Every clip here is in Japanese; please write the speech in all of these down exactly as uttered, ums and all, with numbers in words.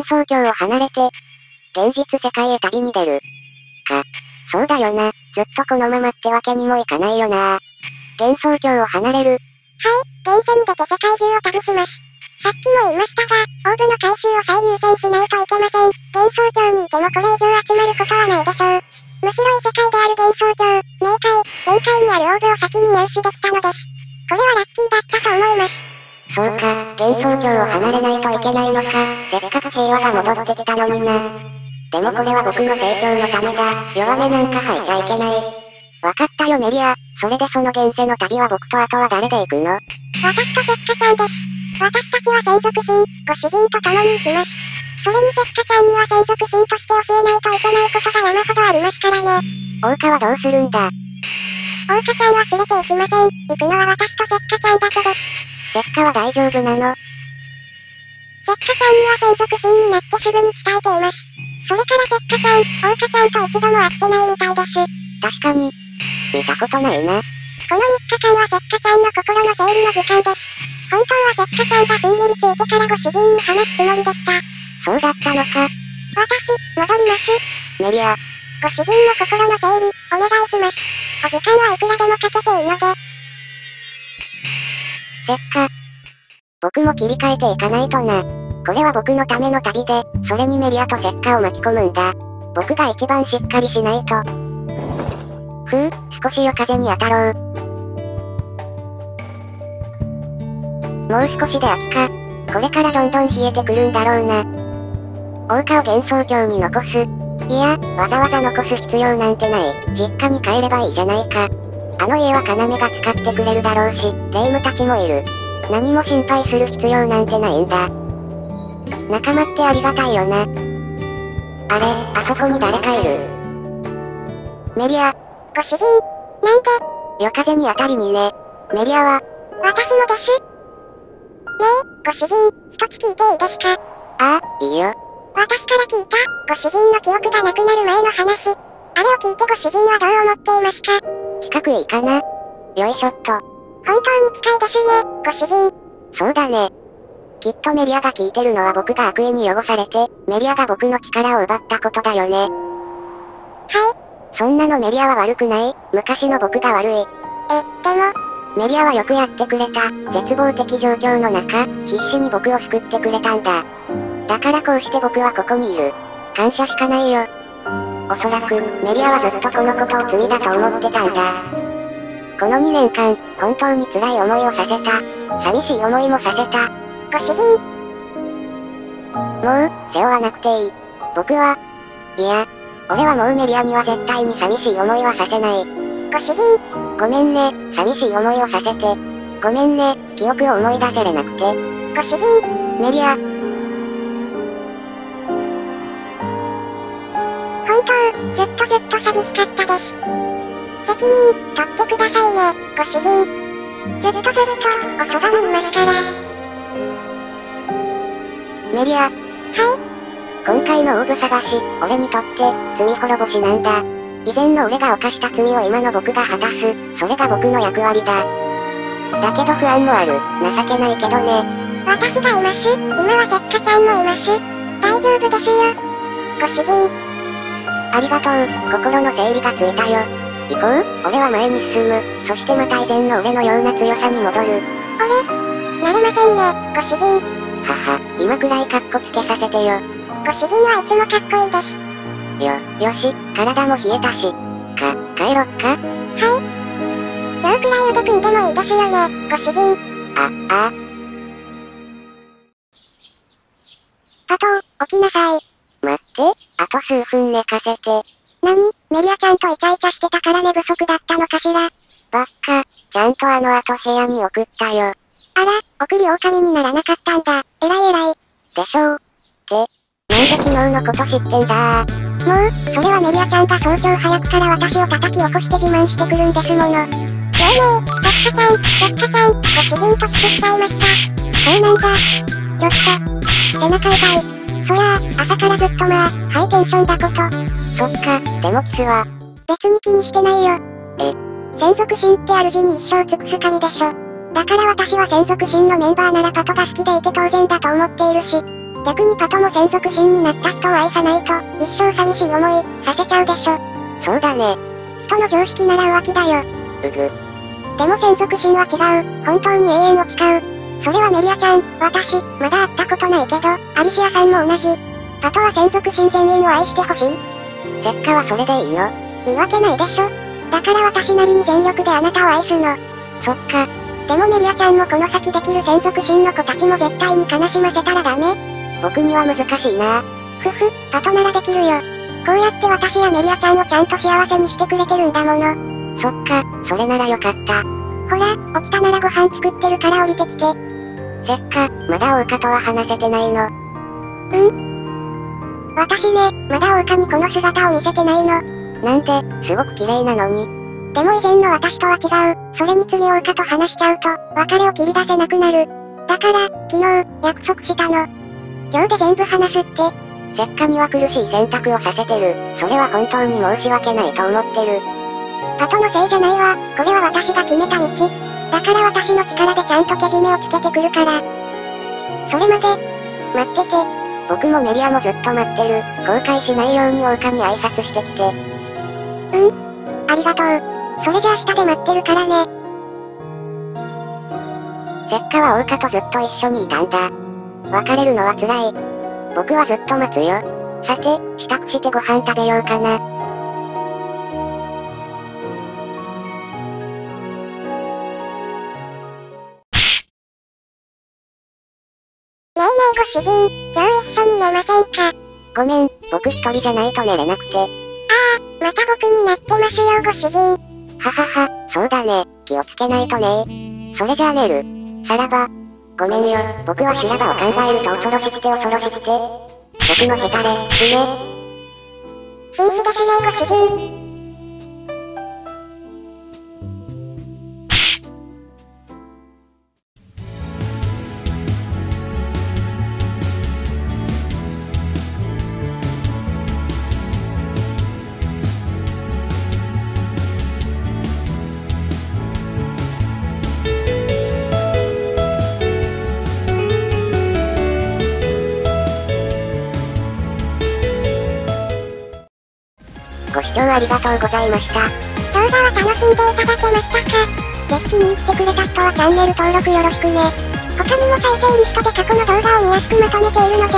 幻想郷を離れて、現実世界へ旅に出る。か。そうだよな。ずっとこのままってわけにもいかないよな。幻想郷を離れる。はい、現世に出て世界中を旅します。さっきも言いましたが、オーブの回収を最優先しないといけません。幻想郷にいてもこれ以上集まることはないでしょう。むしろ異世界である幻想郷、冥界、限界にあるオーブを先に入手できたのです。これはラッキーだったと思います。そうか、幻想郷を離れないといけないのか。せっかく平和が戻ってきたのにな。でもこれは僕の成長のためだ。弱音なんか吐いちゃいけない。わかったよメリア。それでその現世の旅は僕とあとは誰で行くの？私とセッカちゃんです。私たちは専属神、ご主人と共に行きます。それにセッカちゃんには専属神として教えないといけないことが山ほどありますからね。桜花はどうするんだ？桜花ちゃんは連れて行きません。行くのは私とセッカちゃんだけです。セッカは大丈夫なの？セッカちゃんには専属神になってすぐに伝えています。それからセッカちゃん、桜花ちゃんと一度も会ってないみたいです。確かに。見たことないな。このみっかかんはセッカちゃんの心の整理の時間です。本当はセッカちゃんがふんぎりついてからご主人に話すつもりでした。そうだったのか。私、戻ります。メリア。ご主人の心の整理、お願いします。お時間はいくらでもかけていいので。せっか。僕も切り替えていかないとな。これは僕のための旅で、それにメリアとセッカを巻き込むんだ。僕が一番しっかりしないと。ふう、少し夜風に当たろう。もう少しで秋か。これからどんどん冷えてくるんだろうな。桜花を幻想郷に残す。いや、わざわざ残す必要なんてない。実家に帰ればいいじゃないか。あの家は要が使ってくれるだろうし、霊夢たちもいる。何も心配する必要なんてないんだ。仲間ってありがたいよな。あれ、あそこに誰かいる。メリア。ご主人、なんで？夜風に当たりにね。メリアは。私もです。ねえ、ご主人、一つ聞いていいですか？ああ、いいよ。私から聞いた、ご主人の記憶がなくなる前の話。あれを聞いてご主人はどう思っていますか？近くへ行かな。よいしょっと。本当に近いですね、ご主人。そうだね。きっとメリアが聞いてるのは僕が悪意に汚されて、メリアが僕の力を奪ったことだよね。はい。そんなのメリアは悪くない。昔の僕が悪い。え、でも。メリアはよくやってくれた。絶望的状況の中、必死に僕を救ってくれたんだ。だからこうして僕はここにいる。感謝しかないよ。おそらく、メリアはずっとこのことを罪だと思ってたんだ。このにねんかん、本当に辛い思いをさせた。寂しい思いもさせた。ご主人。もう、背負わなくていい。僕は、いや、俺はもうメリアには絶対に寂しい思いはさせない。ご主人。ごめんね、寂しい思いをさせて。ごめんね、記憶を思い出せれなくて。ご主人。メリア。ずっとずっと寂しかったです。責任、取ってくださいね、ご主人。ずっとずっと、おそばにいますから。メリア。はい。今回のオーブ探し、俺にとって、罪滅ぼしなんだ。以前の俺が犯した罪を今の僕が果たす、それが僕の役割だ。だけど不安もある、情けないけどね。私がいます。今はセッカちゃんもいます。大丈夫ですよ。ご主人。ありがとう、心の整理がついたよ。行こう、俺は前に進む。そしてまた以前の俺のような強さに戻る。俺、なれませんね、ご主人。はは、今くらいカッコつけさせてよ。ご主人はいつもかっこいいです。よ、よし、体も冷えたし。か、帰ろっか。はい。今日くらい腕組んでもいいですよね、ご主人。あ、あ。パト、起きなさい。待って、あと数分寝かせて。なに、メリアちゃんとイチャイチャしてたから寝不足だったのかしら。ばっか、ちゃんとあの後部屋に送ったよ。あら、送り狼にならなかったんだ。えらいえらい。でしょう。って、なんで昨日のこと知ってんだー。もう、それはメリアちゃんが早朝早くから私を叩き起こして自慢してくるんですもの。よねえ、セッカちゃん、セッカちゃん、ご主人と付き合っちゃいました。そうなんだ。ちょっと、背中痛い。そりゃあ、朝からずっとまあ、ハイテンションだこと。そっか、でもキスは。別に気にしてないよ。え？専属神って主に一生尽くす神でしょ。だから私は専属神のメンバーならパトが好きでいて当然だと思っているし。逆にパトも専属品になった人を愛さないと、一生寂しい思い、させちゃうでしょ。そうだね。人の常識なら浮気だよ。うぐ。でも専属品は違う、本当に永遠を誓う。それはメリアちゃん、私、まだ会ったことないけど、アリシアさんも同じ。パトは専属親全員を愛してほしい。セッカはそれでいいの？言い訳ないでしょ。だから私なりに全力であなたを愛すの。そっか。でもメリアちゃんもこの先できる専属親の子たちも絶対に悲しませたらダメ。僕には難しいな。ふふ、パトならできるよ。こうやって私やメリアちゃんをちゃんと幸せにしてくれてるんだもの。そっか、それならよかった。ほら、起きたならご飯作ってるから降りてきて。せっか、まだオウカとは話せてないの。うん？私ね、まだオウカにこの姿を見せてないの。なんて、すごく綺麗なのに。でも以前の私とは違う。それに次オウカと話しちゃうと、別れを切り出せなくなる。だから、昨日、約束したの。今日で全部話すって。せっかには苦しい選択をさせてる。それは本当に申し訳ないと思ってる。パトのせいじゃないわ。これは私が決めた道。だから私の力でちゃんとけじめをつけてくるから。それまで、待ってて。僕もメリアもずっと待ってる。後悔しないようにオウカに挨拶してきて。うん、ありがとう。それじゃあ下で待ってるからね。セッカはオウカとずっと一緒にいたんだ。別れるのは辛い。僕はずっと待つよ。さて、支度してご飯食べようかな。ねえねえご主人、今日一緒に寝ませんか？ごめん、僕一人じゃないと寝れなくて。ああ、また僕になってますよご主人。ははは、そうだね、気をつけないとね。それじゃあ寝る。さらば。ごめんよ、僕は修羅場を考えると恐ろしくて恐ろしくて。僕のヘタレ、死ね。禁止ですねご主人。視聴ありがとうございました。動画は楽しんでいただけましたか？ぜひ気に入ってくれた人はチャンネル登録よろしくね。他にも再生リストで過去の動画を見やすくまとめているので、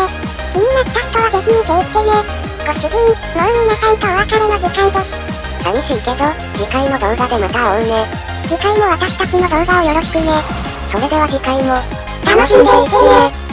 気になった人はぜひ見ていってね。ご主人、もう皆さんとお別れの時間です。寂しいけど、次回の動画でまた会おうね。次回も私たちの動画をよろしくね。それでは次回も、楽しんでいってね。